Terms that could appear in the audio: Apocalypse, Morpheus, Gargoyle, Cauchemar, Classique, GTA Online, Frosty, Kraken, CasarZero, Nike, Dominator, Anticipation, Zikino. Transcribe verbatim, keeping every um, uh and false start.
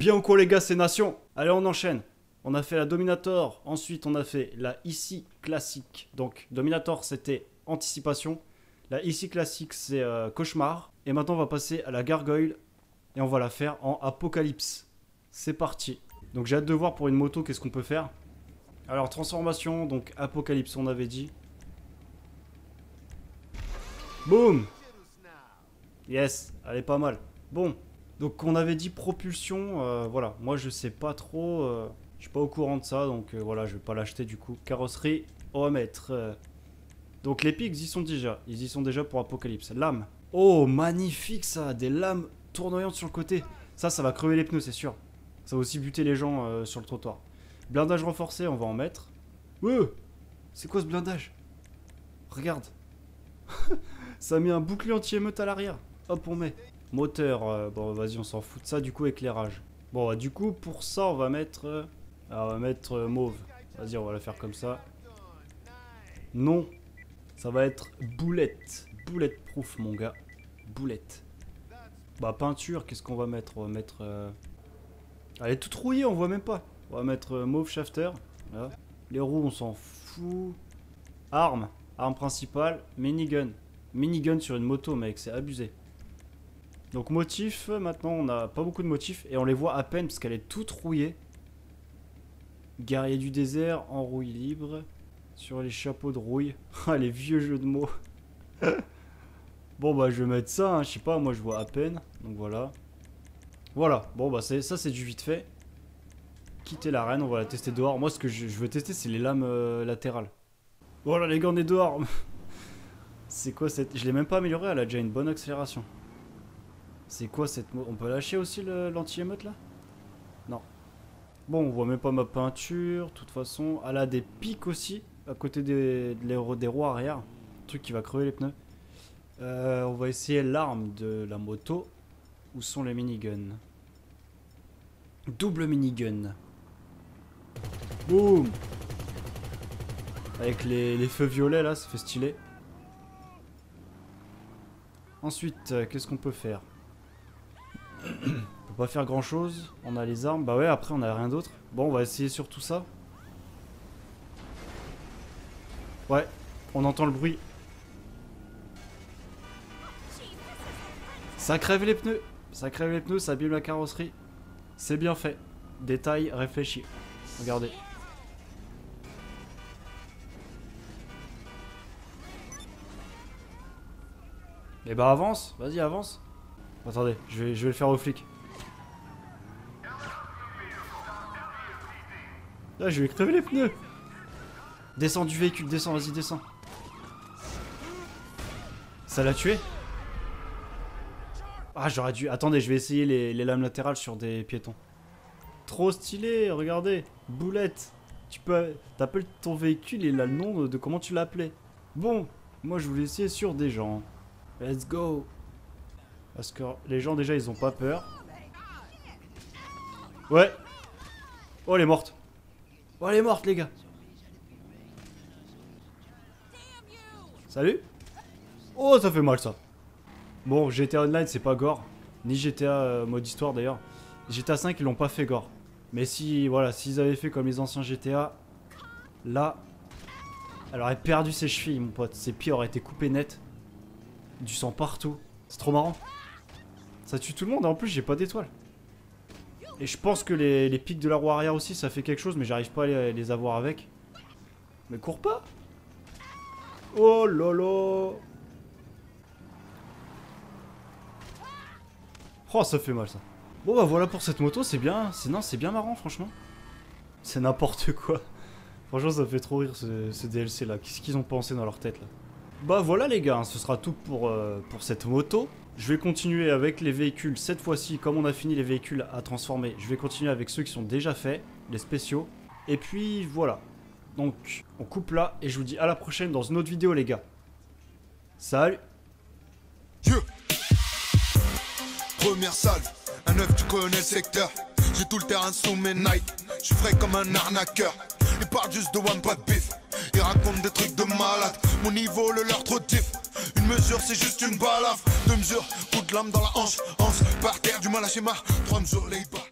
Bien ou quoi les gars, c'est Nation. Allez, on enchaîne. On a fait la Dominator, ensuite on a fait la ici Classique. Donc Dominator c'était Anticipation, la ici Classique c'est euh, Cauchemar. Et maintenant on va passer à la Gargoyle et on va la faire en Apocalypse. C'est parti. Donc j'ai hâte de voir pour une moto qu'est-ce qu'on peut faire. Alors transformation, donc Apocalypse on avait dit. Boum. Yes, elle est pas mal. Bon, donc on avait dit propulsion, euh, voilà, moi je sais pas trop, euh, je suis pas au courant de ça, donc euh, voilà, je vais pas l'acheter du coup. Carrosserie, on va mettre. Euh... Donc les pics, ils y sont déjà, ils y sont déjà pour Apocalypse. Lame, oh magnifique ça, des lames tournoyantes sur le côté. Ça, ça va crever les pneus, c'est sûr. Ça va aussi buter les gens euh, sur le trottoir. Blindage renforcé, on va en mettre. Euh, c'est quoi ce blindage? Regarde. Ça met un bouclier anti-émeute à l'arrière. Hop, on met. Moteur, euh, bon vas-y on s'en fout de ça, du coup éclairage. Bon bah, du coup pour ça on va mettre, euh, on va mettre euh, mauve. Vas-y on va la faire comme ça. Non, ça va être boulette, bulletproof mon gars, boulette. Bah peinture, qu'est-ce qu'on va mettre? On va mettre, euh... elle est toute rouillée, on voit même pas. On va mettre euh, mauve shafter, voilà. Les roues on s'en fout. Arme, arme principale, minigun. Minigun sur une moto mec, c'est abusé. Donc motif, maintenant on n'a pas beaucoup de motifs et on les voit à peine parce qu'elle est toute rouillée. Guerrier du désert, en rouille libre, sur les chapeaux de rouille. Ah les vieux jeux de mots. Bon bah je vais mettre ça, hein, je sais pas, moi je vois à peine. Donc voilà. Voilà, bon bah ça c'est du vite fait. Quitter l'arène, on va la tester dehors. Moi ce que je, je veux tester c'est les lames euh, latérales. Voilà les gars on est dehors. C'est quoi cette... Je l'ai même pas améliorée, elle a déjà une bonne accélération. C'est quoi cette... On peut lâcher aussi l'anti-émeute là? Non. Bon, on voit même pas ma peinture. De toute façon, elle a des pics aussi. À côté des, des, des roues arrière. Un truc qui va crever les pneus. Euh, on va essayer l'arme de la moto. Où sont les miniguns? Double minigun. Boum. Avec les, les feux violets là, ça fait stylé. Ensuite, euh, qu'est-ce qu'on peut faire? On peut pas faire grand chose. On a les armes. Bah ouais, après on a rien d'autre. Bon, on va essayer sur tout ça. Ouais, on entend le bruit. Ça crève les pneus. Ça crève les pneus, ça abîme la carrosserie. C'est bien fait. Détail réfléchi. Regardez. Et bah avance, vas-y avance. Attendez, je vais, je vais le faire au flic. Là, je vais crever les pneus. Descends du véhicule, descends, vas-y, descends. Ça l'a tué? Ah, j'aurais dû... Attendez, je vais essayer les, les lames latérales sur des piétons. Trop stylé, regardez. Boulette. Tu peux... T'appelles ton véhicule et il a le nom de, de comment tu l'appelais. Bon, moi, je voulais essayer sur des gens. Let's go. Parce que les gens déjà ils ont pas peur. Ouais. Oh elle est morte. Oh elle est morte les gars. Salut. Oh ça fait mal ça. Bon G T A Online c'est pas gore. Ni G T A euh, mode histoire d'ailleurs. G T A cinq ils l'ont pas fait gore. Mais si voilà, s'ils avaient fait comme les anciens G T A. Là. Elle aurait perdu ses chevilles mon pote. Ses pieds auraient été coupés net. Du sang partout. C'est trop marrant. Ça tue tout le monde et en plus j'ai pas d'étoiles. Et je pense que les, les pics de la roue arrière aussi ça fait quelque chose mais j'arrive pas à les, les avoir avec. Mais cours pas. Oh lolo. Oh ça fait mal ça. Bon bah voilà pour cette moto, c'est bien, c'est non c'est bien marrant franchement. C'est n'importe quoi. Franchement ça fait trop rire ce, ce D L C là. Qu'est-ce qu'ils ont pensé dans leur tête là? Bah voilà les gars, hein, ce sera tout pour, euh, pour cette moto. Je vais continuer avec les véhicules, cette fois-ci, comme on a fini les véhicules à transformer, je vais continuer avec ceux qui sont déjà faits, les spéciaux. Et puis voilà, donc on coupe là et je vous dis à la prochaine dans une autre vidéo les gars. Salut. Première salle, un neuf tu connais le secteur. J'ai tout le terrain sous mes Nike, je suis frais comme un arnaqueur. Ils parlent juste de one pot beef, ils racontent des trucs de malade. Mon niveau le leur trop diff. Une mesure c'est juste une balafre. Deux mesures, coup de lame dans la hanche. Hanche par terre du mal à schéma. Trois mesures les pas.